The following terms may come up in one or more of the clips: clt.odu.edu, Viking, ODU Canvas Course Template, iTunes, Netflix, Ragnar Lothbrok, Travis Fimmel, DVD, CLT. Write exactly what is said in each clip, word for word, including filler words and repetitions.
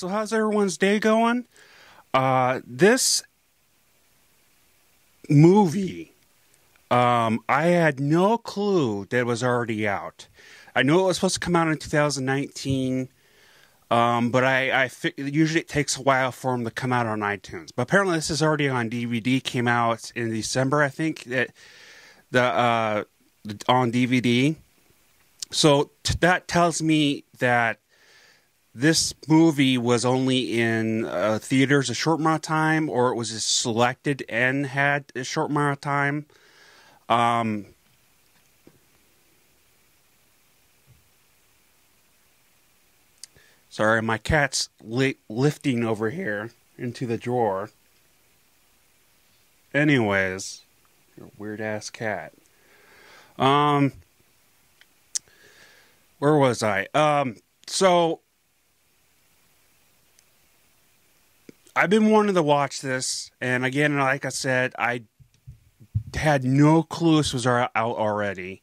So how's everyone's day going? Uh, this movie, um, I had no clue that it was already out. I knew it was supposed to come out in two thousand nineteen, um, but I, I usually it takes a while for them to come out on iTunes. But apparently this is already on D V D, came out in December, I think, that the uh, on D V D. So t that tells me that this movie was only in uh, theaters a short amount of time, or it was just selected and had a short amount of time. Um, sorry, my cat's li lifting over here into the drawer. Anyways, you're a weird-ass cat. Um, where was I? Um, so... I've been wanting to watch this, and again, like I said, I had no clue this was out already.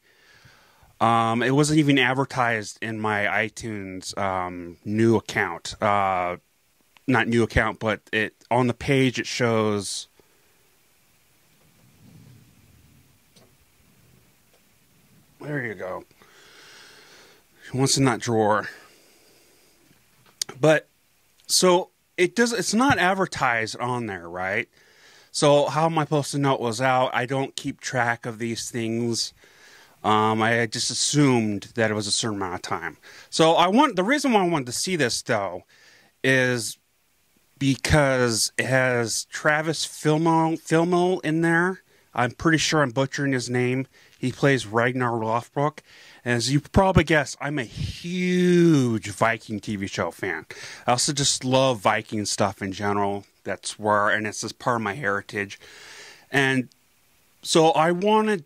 Um, it wasn't even advertised in my iTunes um, new account. Uh, not new account, but it on the page it shows... There you go. What's in that drawer? But, so... It does. It's not advertised on there, right? So how am I supposed to know it was out? I don't keep track of these things. Um, I just assumed that it was a certain amount of time. So I want the reason why I wanted to see this though is because it has Travis Fimmel, Fimmel in there. I'm pretty sure I'm butchering his name. He plays Ragnar Lothbrok. As you probably guessed, I'm a huge Viking T V show fan. I also just love Viking stuff in general. That's where, and it's just part of my heritage. And so I wanted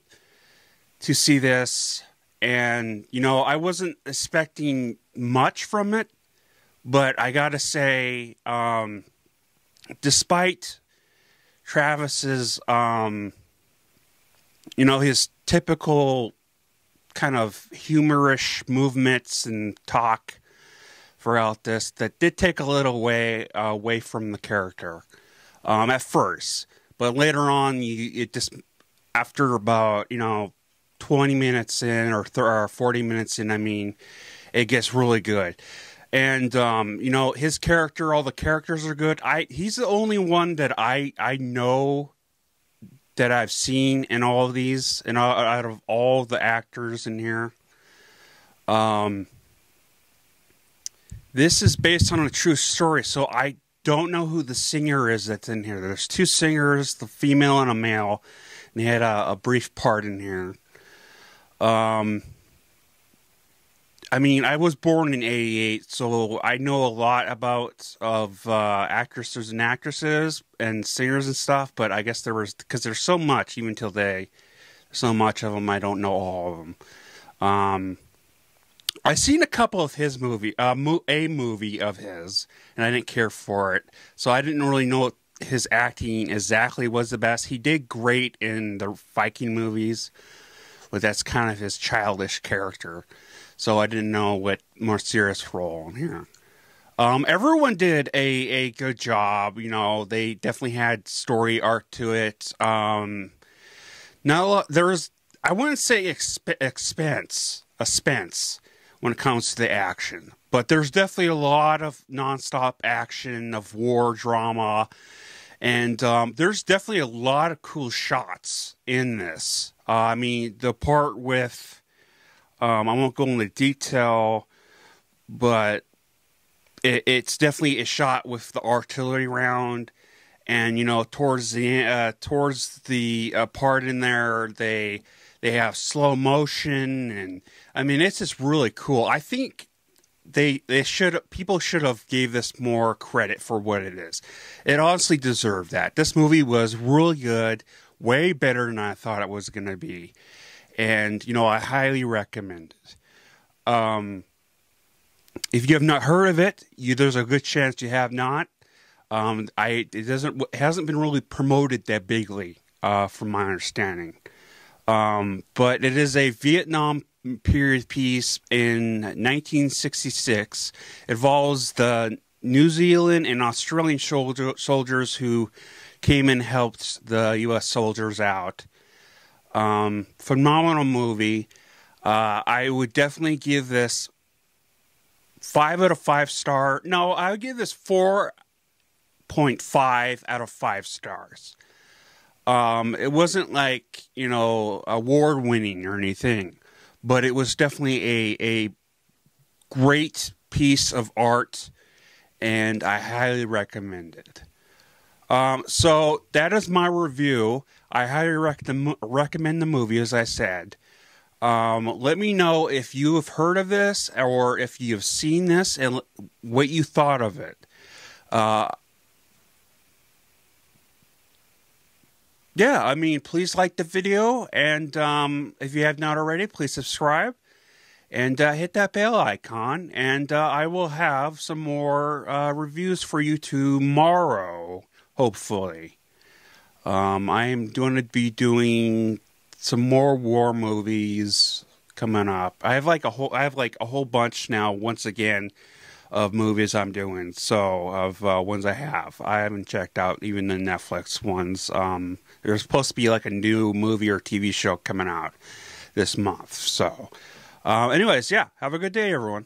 to see this. And, you know, I wasn't expecting much from it. But I gotta say, um, despite Travis's, um, you know, his typical... kind of humorish movements and talk throughout this that did take a little way uh, away from the character um, at first, but later on, you it just after about you know twenty minutes in or, or forty minutes in, I mean, it gets really good. And um, you know his character, all the characters are good. I he's the only one that I I know. That I've seen in all of these, and out of all the actors in here, um, this is based on a true story. So I don't know who the singer is that's in here. There's two singers, the female and a male, and they had a, a brief part in here. Um, I mean, I was born in eighty-eight, so I know a lot about of uh, actresses and actresses. And singers and stuff, but I guess there was because there's so much even till today, so much of them I don't know all of them. Um, I've seen a couple of his movie, uh, mo a movie of his, and I didn't care for it, so I didn't really know his acting exactly was the best. He did great in the Viking movies, but that's kind of his childish character, so I didn't know what more serious role in here. Um, everyone did a, a good job, you know, they definitely had story arc to it. Um, now, there was, I wouldn't say exp expense, expense when it comes to the action, but there's definitely a lot of nonstop action, of war drama, and um, there's definitely a lot of cool shots in this. Uh, I mean, the part with, um, I won't go into detail, but... It, it's definitely a shot with the artillery round, and you know towards the uh, towards the uh, part in there they they have slow motion, and I mean it's just really cool. I think they they should people should have gave this more credit for what it is. It honestly deserved that. This movie was really good, way better than I thought it was going to be, and you know I highly recommend it. Um, If you have not heard of it, you, there's a good chance you have not. Um, I it doesn't it hasn't been really promoted that bigly, uh, from my understanding. Um, but it is a Vietnam period piece in nineteen sixty-six. It follows the New Zealand and Australian soldier, soldiers who came and helped the U S soldiers out. Um, phenomenal movie. Uh, I would definitely give this five out of five star. No, I would give this four point five out of five stars. Um, it wasn't like, you know, award winning or anything, but it was definitely a, a great piece of art, and I highly recommend it. Um, so that is my review. I highly rec the, recommend the movie, as I said. Um, let me know if you have heard of this or if you've seen this and what you thought of it. Uh, yeah, I mean, please like the video, and um, if you have not already, please subscribe. And uh, hit that bell icon, and uh, I will have some more uh, reviews for you tomorrow, hopefully. Um, I am going to be doing some more war movies coming up. I have like a whole, I have like a whole bunch now. Once again, of movies I'm doing, so of uh, ones I have. I haven't checked out even the Netflix ones. Um, there's supposed to be like a new movie or T V show coming out this month, so. Uh, anyways, yeah, have a good day, everyone.